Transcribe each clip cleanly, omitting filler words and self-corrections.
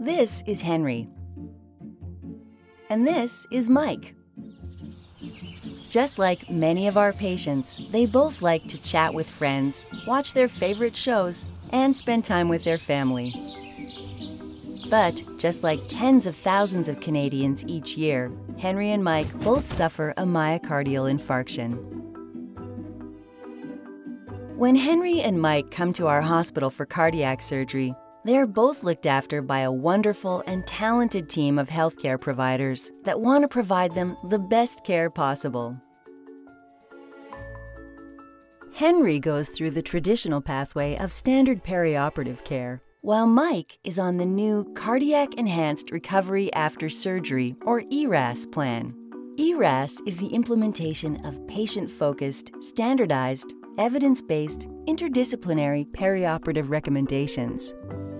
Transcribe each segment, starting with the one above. This is Henry. And this is Mike. Just like many of our patients, they both like to chat with friends, watch their favorite shows, and spend time with their family. But just like tens of thousands of Canadians each year, Henry and Mike both suffer a myocardial infarction. When Henry and Mike come to our hospital for cardiac surgery, they are both looked after by a wonderful and talented team of healthcare providers that want to provide them the best care possible. Henry goes through the traditional pathway of standard perioperative care, while Mike is on the new Cardiac Enhanced Recovery After Surgery, or ERAS, plan. ERAS is the implementation of patient-focused, standardized, evidence-based, interdisciplinary perioperative recommendations.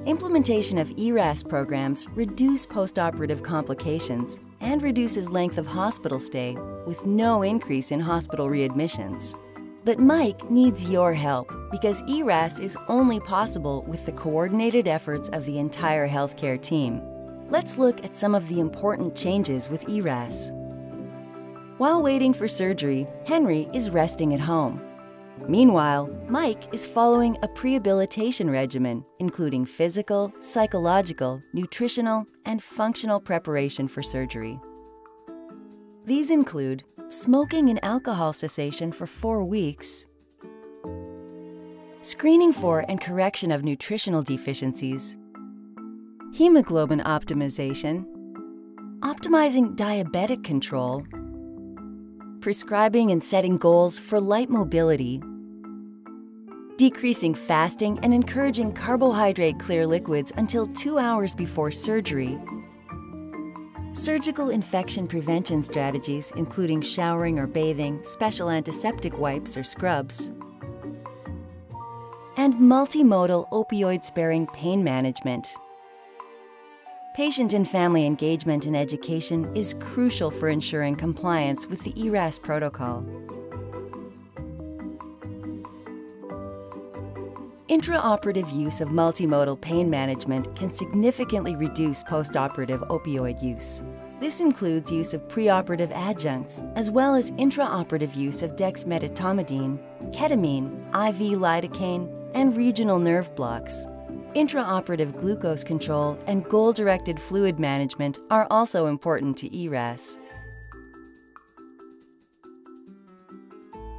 Implementation of ERAS programs reduce postoperative complications and reduces length of hospital stay with no increase in hospital readmissions. But Mike needs your help because ERAS is only possible with the coordinated efforts of the entire healthcare team. Let's look at some of the important changes with ERAS. While waiting for surgery, Henry is resting at home. Meanwhile, Mike is following a prehabilitation regimen, including physical, psychological, nutritional, and functional preparation for surgery. These include smoking and alcohol cessation for 4 weeks, screening for and correction of nutritional deficiencies, hemoglobin optimization, optimizing diabetic control, prescribing and setting goals for light mobility, decreasing fasting and encouraging carbohydrate-clear liquids until 2 hours before surgery, surgical infection prevention strategies including showering or bathing, special antiseptic wipes or scrubs, and multimodal opioid-sparing pain management. Patient and family engagement and education is crucial for ensuring compliance with the ERAS protocol. Intraoperative use of multimodal pain management can significantly reduce postoperative opioid use. This includes use of preoperative adjuncts, as well as intraoperative use of dexmedetomidine, ketamine, IV lidocaine, and regional nerve blocks. Intraoperative glucose control and goal-directed fluid management are also important to ERAS.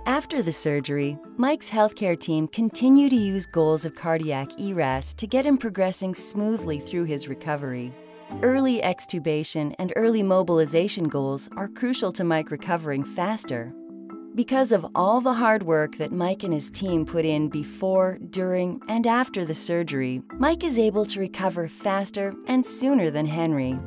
After the surgery, Mike's healthcare team continue to use goals of cardiac ERAS to get him progressing smoothly through his recovery. Early extubation and early mobilization goals are crucial to Mike recovering faster. Because of all the hard work that Mike and his team put in before, during, and after the surgery, Mike is able to recover faster and sooner than Henry.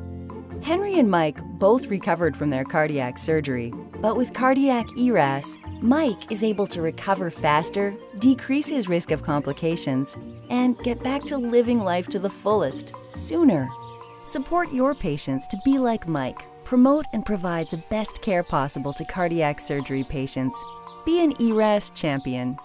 Henry and Mike both recovered from their cardiac surgery, but with cardiac ERAS, Mike is able to recover faster, decrease his risk of complications, and get back to living life to the fullest, sooner. Support your patients to be like Mike. Promote and provide the best care possible to cardiac surgery patients. Be an ERAS champion.